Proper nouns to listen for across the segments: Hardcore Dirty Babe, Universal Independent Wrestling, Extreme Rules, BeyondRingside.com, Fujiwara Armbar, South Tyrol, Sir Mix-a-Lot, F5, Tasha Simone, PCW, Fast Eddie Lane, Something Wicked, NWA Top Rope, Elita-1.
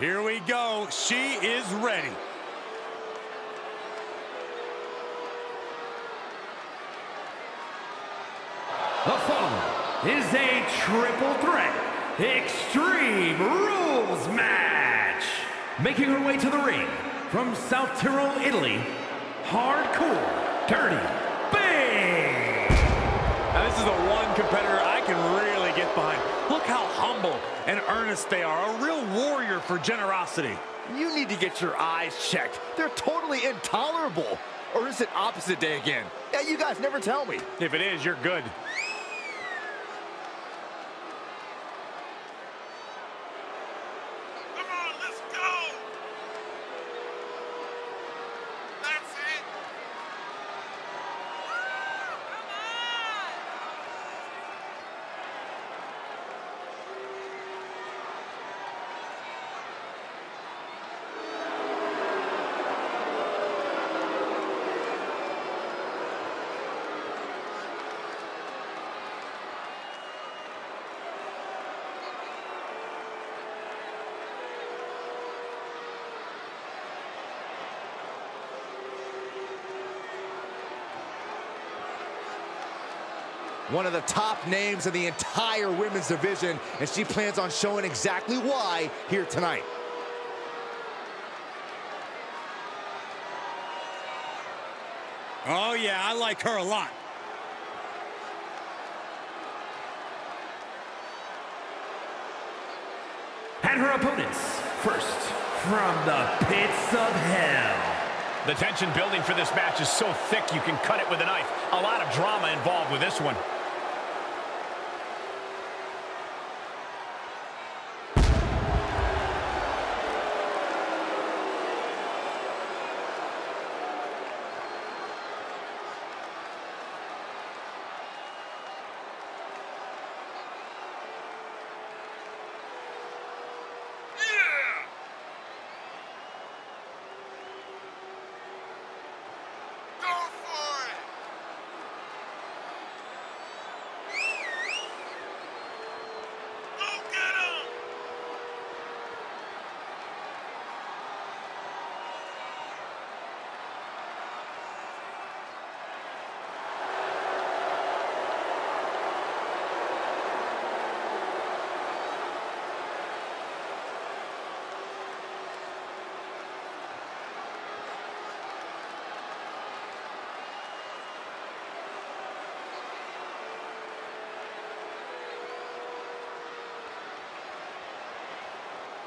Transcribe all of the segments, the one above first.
Here we go. She is ready. The following is a triple threat Extreme Rules match. Making her way to the ring from South Tyrol, Italy, Hardcore Dirty Bang. Now this is the one competitor I can really get behind. Look how humble and earnest they are. A real warrior for generosity. You need to get your eyes checked. They're totally intolerable. Or is it opposite day again? Yeah, you guys never tell me. If it is, you're good. One of the top names in the entire women's division, and she plans on showing exactly why here tonight. Oh yeah, I like her a lot. And her opponents, first from the pits of hell. The tension building for this match is so thick you can cut it with a knife. A lot of drama involved with this one.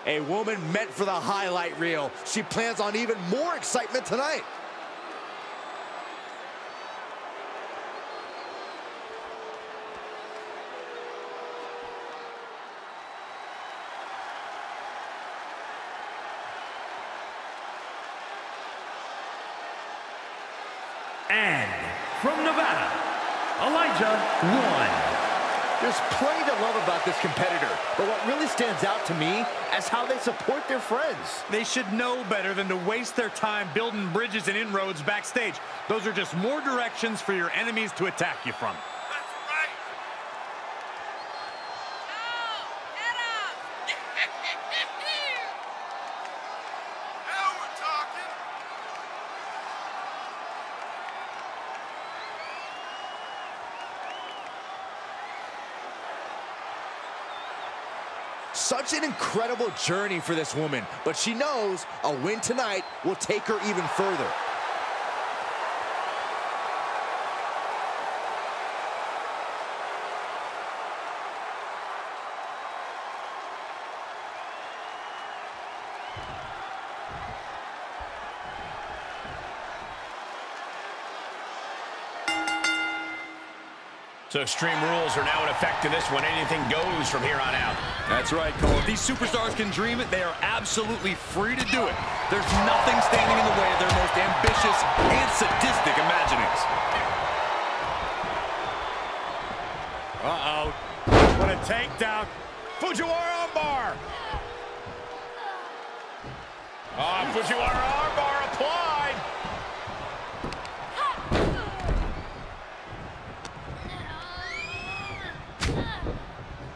A woman meant for the highlight reel. She plans on even more excitement tonight. And from Nevada, Elita-1. There's plenty to love about this competitor, but what really stands out to me is how they support their friends. They should know better than to waste their time building bridges and inroads backstage. Those are just more directions for your enemies to attack you from. Such an incredible journey for this woman, but she knows a win tonight will take her even further. So Extreme Rules are now in effect in this one. Anything goes from here on out. That's right, Cole. If these superstars can dream it, they are absolutely free to do it. There's nothing standing in the way of their most ambitious and sadistic imaginings. Uh-oh. What a takedown. Fujiwara Armbar. Oh, Fujiwara Armbar applied.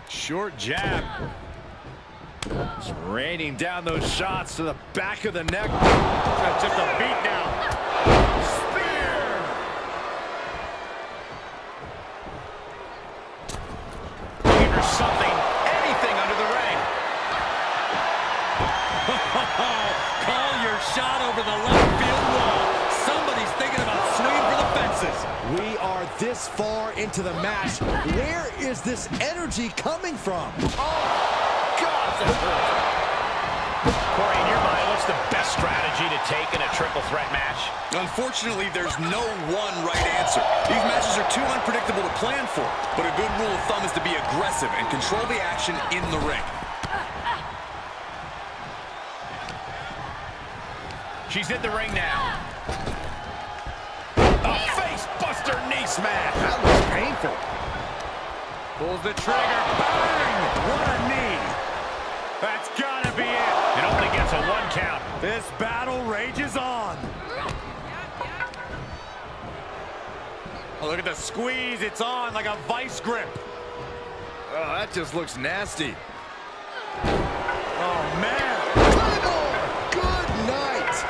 Short jab. Just raining down those shots to the back of the neck. That's just a beat now. Spear! Give her something, anything under the ring. Call your shot over the left field wall. Somebody's thinking about swinging for the fences. We are this far into the match. Where is this energy coming from? Oh! Corey, in your mind, what's the best strategy to take in a triple threat match? Unfortunately, there's no one right answer. These matches are too unpredictable to plan for, but a good rule of thumb is to be aggressive and control the action in the ring. She's in the ring now. A face buster knee smash. That was painful. Pulls the trigger. Bang! What a knee. That's gotta be it. It only gets a 1 count. This battle rages on. Oh, look at the squeeze. It's on like a vice grip. Oh, that just looks nasty. Oh, man. Good night.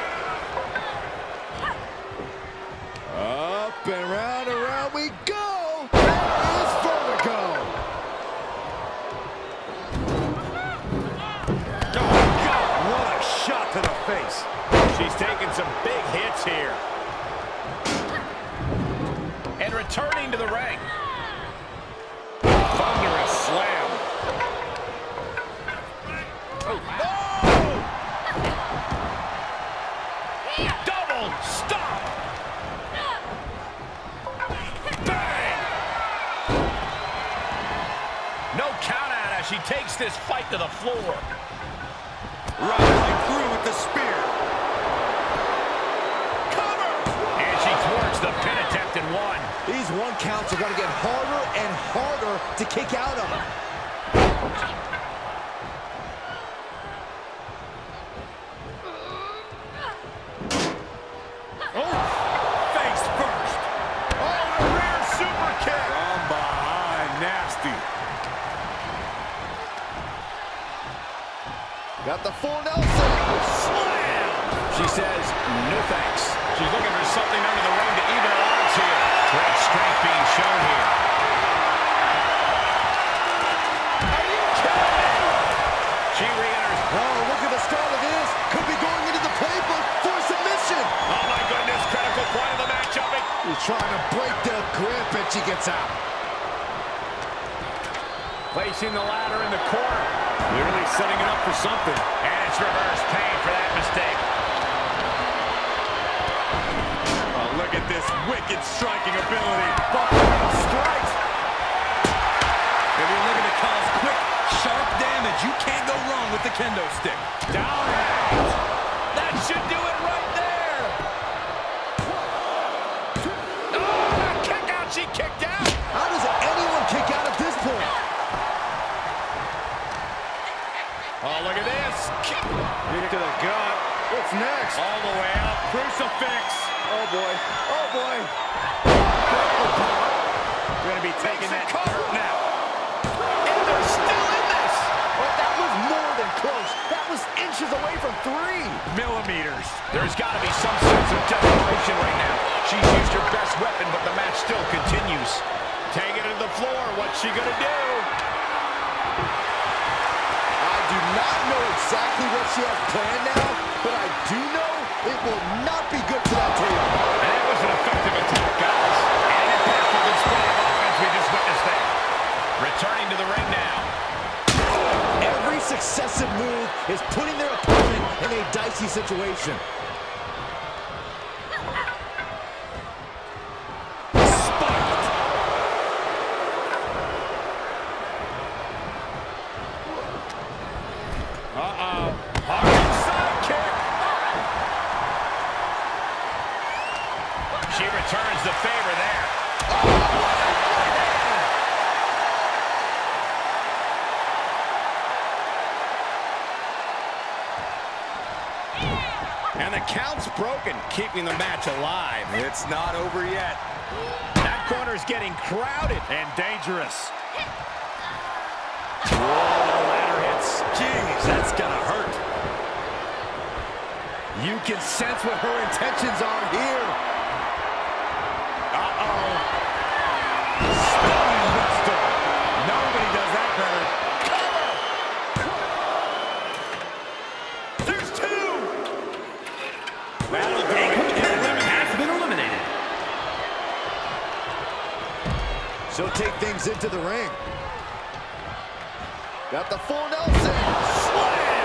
Up and around we go. She's taking some big hits here. And returning to the ring. Thunderous slam. Oh! Double stop. Bang! No count out as she takes this fight to the floor. Right through with the spear. Cover! And she thwarts the pin attempt in 1. These 1 counts are going to get harder and harder to kick out of them. Oh! Face first. Oh, a rear super kick. From behind, nasty. Got the full Nelson. Slam! She says, no thanks. She's looking for something under the ring to even her odds here. Great strength being shown here. Are you kidding me? She re-enters. Oh, look at the start of this. Could be going into the playbook for submission. Oh, my goodness. Critical point of the match, Joey. She's trying to break the grip, and she gets out. Placing the ladder in the corner. Literally setting it up for something. And it's reverse pain for that mistake. Oh, look at this wicked striking ability. Buffalo strikes. If you're looking to cause quick, sharp damage, you can't go wrong with the kendo stick. Down right. That should do it right there. 1, 2. Oh, that kick out. She kicked out. How does anyone kick out at this point? Oh, look at this. Kick to the gut. What's next? All the way out. Crucifix. Oh, boy. Oh, boy. We're going to be taking that cover now. And they're still in this. Oh, that was more than close. That was inches away from 3 millimeters. There's got to be some sense of desperation right now. She's used her best weapon, but the match still continues. Take it to the floor. What's she going to do? I do not know exactly what she has planned now, but I do know it will not be good for that table. And that was an effective attack, guys. And an impactful display of offense we just witnessed there. Returning to the ring now. Every successive move is putting their opponent in a dicey situation. And the count's broken, keeping the match alive. It's not over yet. That corner's getting crowded and dangerous. Whoa, ladder hits. Jeez, that's gonna hurt. You can sense what her intentions are here. Uh-oh. Stunning buster. Nobody does that better. Cover! There's two! That'll do it. Has been eliminated. She'll take things into the ring. Got the full Nelson. Slam!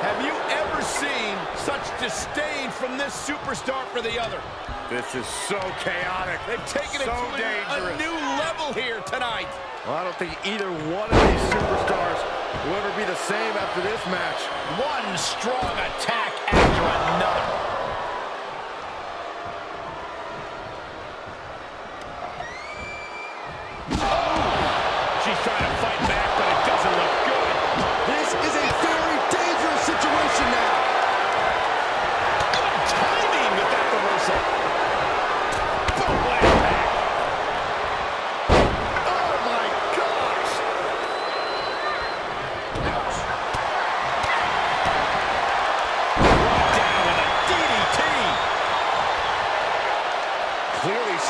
Have you ever seen such disdain from this superstar for the other? This is so chaotic. They've taken it to a new level here tonight. Well, I don't think either one of these superstars will ever be the same after this match. One strong attack after another.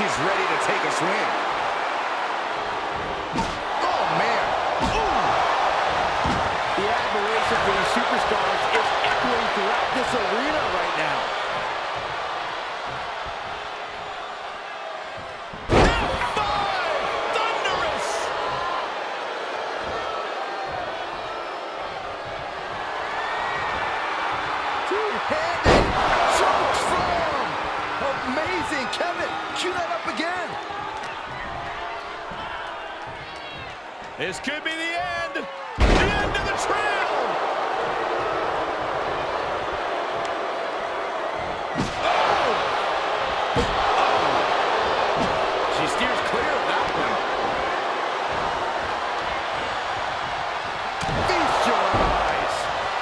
She's ready to take a swing. Oh, man. Ooh. The admiration for the superstars is echoing throughout this arena right now. F5! Thunderous! Two-handed chokes from amazing Kevin. Cue that up again. This could be the end. The end of the trail. Oh! Oh! She steers clear of that one. Feast your eyes.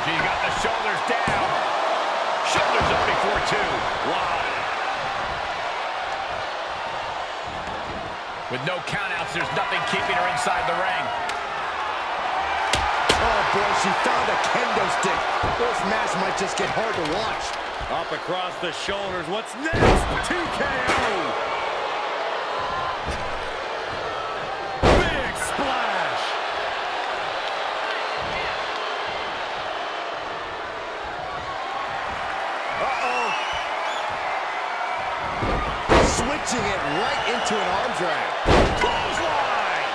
She got the shoulders down. Shoulders up before two. Wow. With no countouts, there's nothing keeping her inside the ring. Oh, boy, she found a kendo stick. This match might just get hard to watch. Up across the shoulders. What's next? TKO! Big splash! Uh-oh. Switching it right into an arm drag. Clothesline!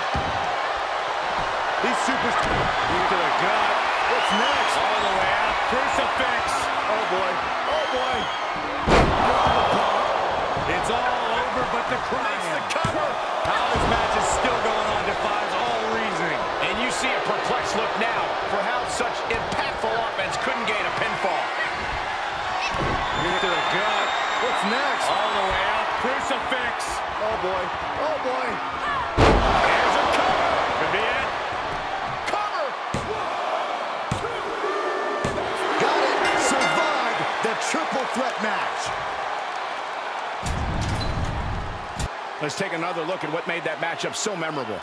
These superstars. Into the gut. What's next? All the way out. Crucifix. Oh, boy. Oh, boy. Oh. It's all over, but the crowd makes the cover. How this match is still going on defies all reasoning. And you see a perplexed look now for how such impactful offense couldn't gain a pinfall. Into the gut. What's next? All the way out. Crucifix. Oh, boy. Oh, boy. There's a cover. Could be it. Cover. Got it. Survived the triple threat match. Let's take another look at what made that matchup so memorable.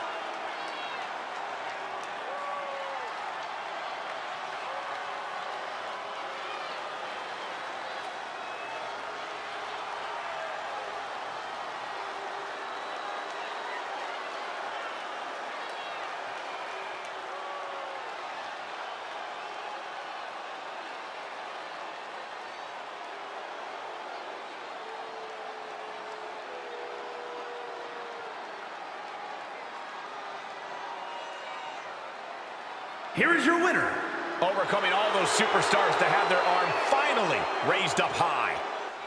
Here is your winner. Overcoming all those superstars to have their arm finally raised up high.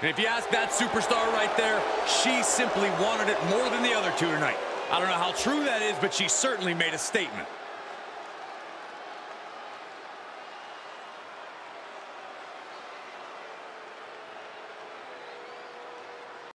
And if you ask that superstar right there, she simply wanted it more than the other two tonight. I don't know how true that is, but she certainly made a statement.